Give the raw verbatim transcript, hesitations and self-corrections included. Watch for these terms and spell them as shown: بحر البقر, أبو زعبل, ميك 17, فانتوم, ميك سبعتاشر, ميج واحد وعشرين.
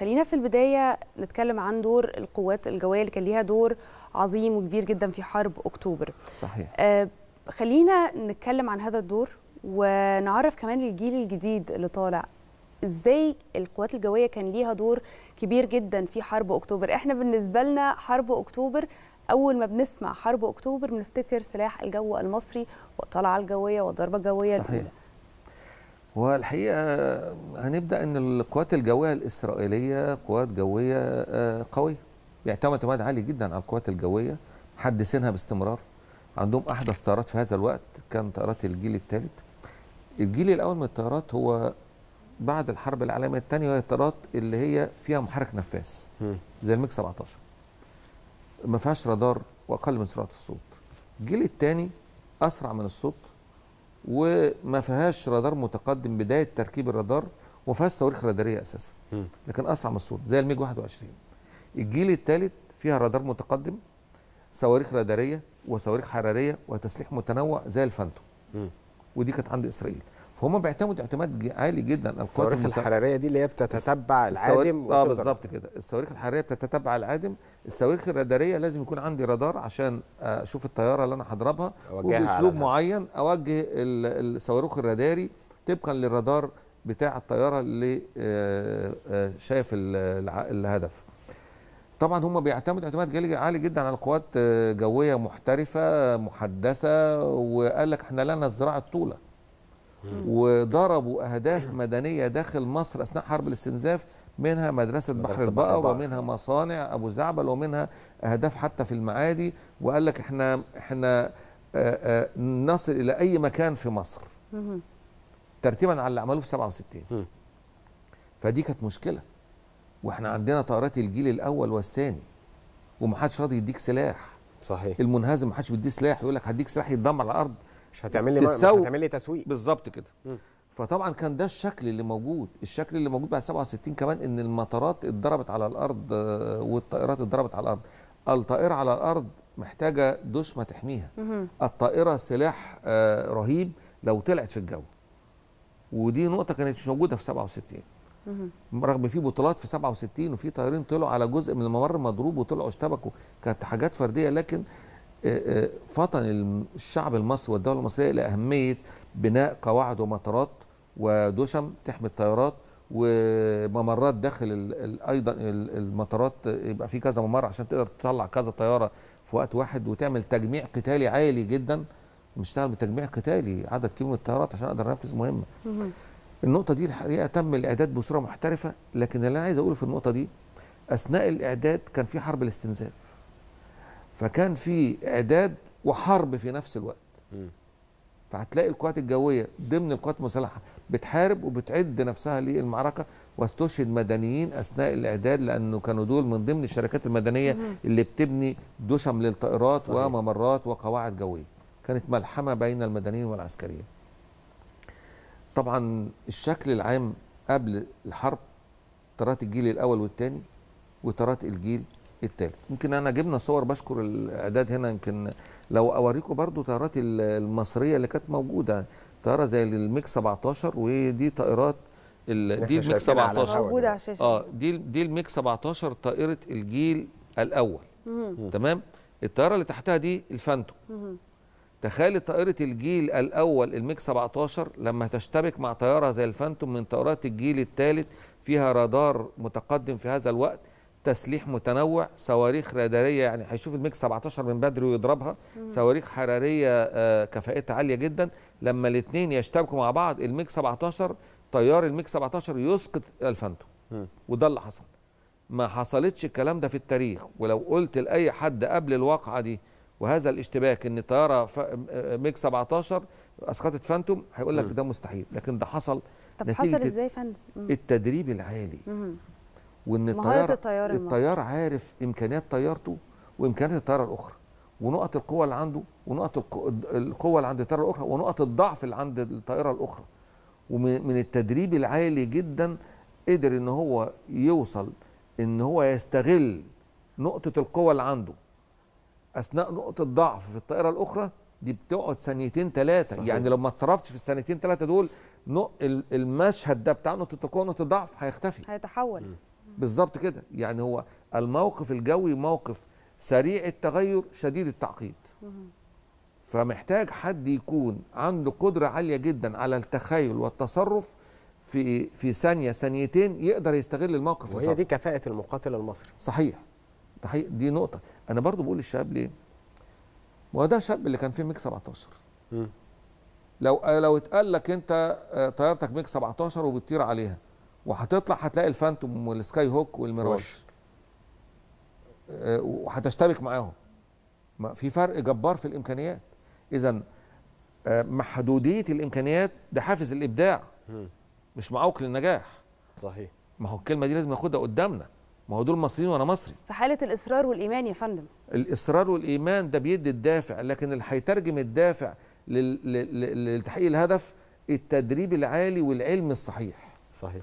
خلينا في البداية نتكلم عن دور القوات الجوية اللي كان ليها دور عظيم وكبير جدا في حرب أكتوبر. صحيح. آه خلينا نتكلم عن هذا الدور ونعرف كمان الجيل الجديد اللي طالع ازاي القوات الجوية كان ليها دور كبير جدا في حرب أكتوبر. احنا بالنسبة لنا حرب أكتوبر أول ما بنسمع حرب أكتوبر بنفتكر سلاح الجو المصري والطلعة الجوية والضربة الجوية. صحيح. والحقيقة هنبدأ أن القوات الجوية الإسرائيلية قوات جوية قوية، بيعتمد اعتماد عالي جدا على القوات الجوية، محدثينها باستمرار، عندهم أحدث طائرات في هذا الوقت، كان طائرات الجيل الثالث. الجيل الأول من الطائرات هو بعد الحرب العالمية الثانية، وهي الطائرات اللي هي فيها محرك نفاث زي الميك سبعتاشر، ما فيهاش رادار وأقل من سرعة الصوت. الجيل الثاني أسرع من الصوت وما فيهاش رادار متقدم، بدايه تركيب الرادار وما فيهاش صواريخ راداريه اساسا، لكن اسرع من الصوت زي الميج واحد وعشرين. الجيل الثالث فيها رادار متقدم، صواريخ راداريه وصواريخ حراريه وتسليح متنوع زي الفانتوم، ودي كانت عند اسرائيل. فهم بيعتمدوا اعتماد عالي جدا. الصواريخ الحراريه دي اللي هي بتتتبع العادم. اه بالظبط كده، الصواريخ الحراريه بتتتبع العادم. الصواريخ الراداريه لازم يكون عندي رادار عشان اشوف الطياره اللي انا هضربها وباسلوب معين اوجه الصاروخ الراداري طبقا للرادار بتاع الطياره اللي شايف الهدف. طبعا هم بيعتمدوا اعتماد عالي جدا على قوات جويه محترفه محدثه، وقال لك احنا لنا الزراعه طوله، وضربوا أهداف مدنية داخل مصر أثناء حرب الاستنزاف، منها مدرسة بحر البقر ومنها مصانع أبو زعبل ومنها أهداف حتى في المعادي. وقال لك إحنا إحنا نصل إلى أي مكان في مصر ترتيبا على اللي عملوه في سبعة وستين. فدي كانت مشكلة، وإحنا عندنا طائرات الجيل الأول والثاني ومحدش راضي يديك سلاح. صحيح. المنهزم محدش بيديه سلاح، يقول لك هديك سلاح يتدمر على الأرض، مش هتعمل لي مش هتعمل لي تسويق. بالظبط كده. م. فطبعا كان ده الشكل اللي موجود، الشكل اللي موجود بعد سبعة وستين كمان، ان المطارات اتضربت على الارض والطائرات اتضربت على الارض. الطائره على الارض محتاجه دشمه تحميها. م. الطائره سلاح رهيب لو طلعت في الجو. ودي نقطه كانت مش موجوده في سبعة وستين. م. رغم في بطولات في سبعة وستين وفي طائرين طلعوا على جزء من الممر مضروب وطلعوا اشتبكوا، كانت حاجات فرديه، لكن فطن الشعب المصري والدولة المصرية إلى أهمية بناء قواعد ومطارات ودشم تحمي الطيارات وممرات داخل أيضا المطارات، يبقى في كذا ممر عشان تقدر تطلع كذا طيارة في وقت واحد وتعمل تجميع قتالي عالي جدا. بنشتغل بتجميع قتالي عدد كبير من الطيارات عشان أقدر أنفذ مهمة. النقطة دي الحقيقة تم الإعداد بصورة محترفة، لكن اللي أنا عايز أقوله في النقطة دي أثناء الإعداد كان في حرب الاستنزاف، فكان في اعداد وحرب في نفس الوقت. م. فهتلاقي القوات الجويه ضمن القوات المسلحه بتحارب وبتعد نفسها للمعركه، واستشهد مدنيين اثناء الاعداد لانه كانوا دول من ضمن الشركات المدنيه م. اللي بتبني دشم للطائرات. صحيح. وممرات وقواعد جويه، كانت ملحمه بين المدنيين والعسكريين. طبعا الشكل العام قبل الحرب طيارات الجيل الاول والثاني وطيارات الجيل التالت. يمكن انا جبنا صور، بشكر الاعداد هنا، يمكن لو اوريكم برضو طائرات المصريه اللي كانت موجوده، طائره زي الميك سبعتاشر، ودي طائرات ال... دي الميك سبعتاشر موجوده على الشاشه. اه دي دي الميك سبعتاشر طائره الجيل الاول. مم. تمام. الطائره اللي تحتها دي الفانتوم. تخيل طائره الجيل الاول الميك سبعتاشر لما تشتبك مع طياره زي الفانتوم من طائرات الجيل الثالث، فيها رادار متقدم في هذا الوقت، تسليح متنوع، صواريخ راداريه، يعني هيشوف الميج سبعتاشر من بدري ويضربها، صواريخ حراريه كفاءتها عاليه جدا. لما الاثنين يشتبكوا مع بعض الميج سبعتاشر، طيار الميج سبعتاشر يسقط الفانتوم، وده اللي حصل. ما حصلتش الكلام ده في التاريخ، ولو قلت لاي حد قبل الواقعه دي وهذا الاشتباك ان طياره ميج سبعتاشر اسقطت فانتوم هيقول لك ده مستحيل، لكن ده حصل. طب حصل ازاي يا فندم؟ التدريب العالي، وان الطيار الطيار, الطيار عارف امكانيات طيارته وامكانيات الطياره الاخرى، ونقط القوه اللي عنده ونقط القوه اللي عند الطياره الاخرى، ونقط الضعف اللي عند الطياره الاخرى. ومن التدريب العالي جدا قدر ان هو يوصل ان هو يستغل نقطه القوه اللي عنده اثناء نقطه الضعف في الطياره الاخرى. دي بتقعد ثانيتين ثلاثه. صحيح. يعني لو ما اتصرفتش في الثانيتين ثلاثه دول المشهد ده بتاع نقطه القوه ونقطه الضعف هيختفي، هيتحول بالظبط كده. يعني هو الموقف الجوي موقف سريع التغير شديد التعقيد، فمحتاج حد يكون عنده قدرة عالية جدا على التخيل والتصرف في في ثانية ثانيتين، يقدر يستغل الموقف. وهي دي كفاءة المقاتل المصري. صحيح صحيح، دي نقطة أنا برضو بقول للشباب ليه؟ ما ده شاب اللي كان فيه ميك سبعتاشر. م. لو لو اتقال لك أنت طيارتك ميك سبعتاشر وبتطير عليها وهتطلع هتلاقي الفانتوم والسكاي هوك والميراج وهتشتبك معاهم، ما في فرق جبار في الإمكانيات. إذا محدودية الإمكانيات ده حافز الإبداع، م. مش معوق للنجاح. صحيح، ما هو الكلمة دي لازم ناخدها قدامنا، ما هو دول مصريين وانا مصري. في حالة الإصرار والإيمان يا فندم، الإصرار والإيمان ده بيدي الدافع، لكن اللي هيترجم الدافع لتحقيق الهدف التدريب العالي والعلم الصحيح. صحيح.